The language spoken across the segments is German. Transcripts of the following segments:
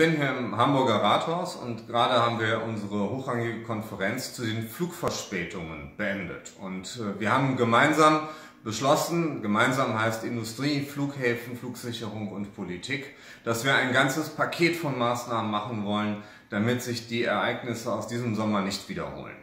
bin hier im Hamburger Rathaus und gerade haben wir unsere hochrangige Konferenz zu den Flugverspätungen beendet. Und wir haben gemeinsam beschlossen, gemeinsam heißt Industrie, Flughäfen, Flugsicherung und Politik, dass wir ein ganzes Paket von Maßnahmen machen wollen, damit sich die Ereignisse aus diesem Sommer nicht wiederholen.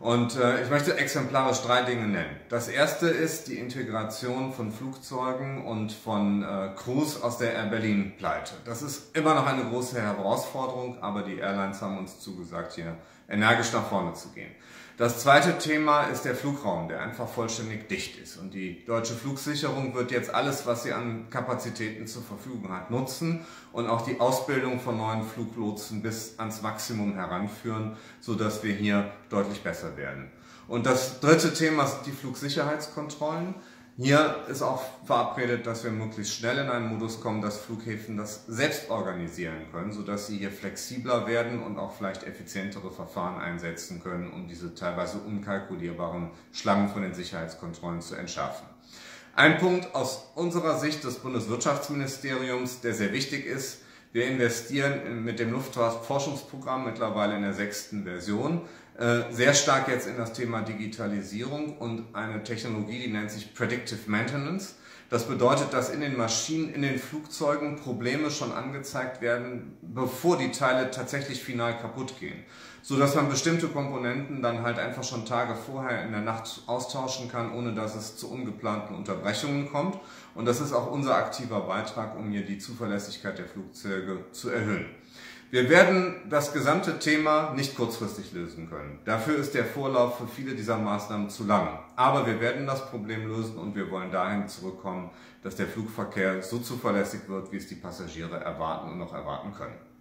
Und ich möchte exemplarisch drei Dinge nennen. Das erste ist die Integration von Flugzeugen und von Crews aus der Air Berlin-Pleite. Das ist immer noch eine große Herausforderung, aber die Airlines haben uns zugesagt, hier energisch nach vorne zu gehen. Das zweite Thema ist der Flugraum, der einfach vollständig dicht ist. Und die deutsche Flugsicherung wird jetzt alles, was sie an Kapazitäten zur Verfügung hat, nutzen und auch die Ausbildung von neuen Fluglotsen bis ans Maximum heranführen, sodass wir hier deutlich besser werden. Und das dritte Thema sind die Flugsicherheitskontrollen. Hier ist auch verabredet, dass wir möglichst schnell in einen Modus kommen, dass Flughäfen das selbst organisieren können, sodass sie hier flexibler werden und auch vielleicht effizientere Verfahren einsetzen können, um diese teilweise unkalkulierbaren Schlangen von den Sicherheitskontrollen zu entschärfen. Ein Punkt aus unserer Sicht des Bundeswirtschaftsministeriums, der sehr wichtig ist: Wir investieren mit dem Luftfahrtforschungsprogramm mittlerweile in der 6. Version sehr stark jetzt in das Thema Digitalisierung und eine Technologie, die nennt sich Predictive Maintenance. Das bedeutet, dass in den Maschinen, in den Flugzeugen Probleme schon angezeigt werden, bevor die Teile tatsächlich final kaputt gehen, so dass man bestimmte Komponenten dann halt einfach schon Tage vorher in der Nacht austauschen kann, ohne dass es zu ungeplanten Unterbrechungen kommt. Und das ist auch unser aktiver Beitrag, um hier die Zuverlässigkeit der Flugzeuge zu erhöhen. Wir werden das gesamte Thema nicht kurzfristig lösen können. Dafür ist der Vorlauf für viele dieser Maßnahmen zu lang. Aber wir werden das Problem lösen und wir wollen dahin zurückkommen, dass der Flugverkehr so zuverlässig wird, wie es die Passagiere erwarten und noch erwarten können.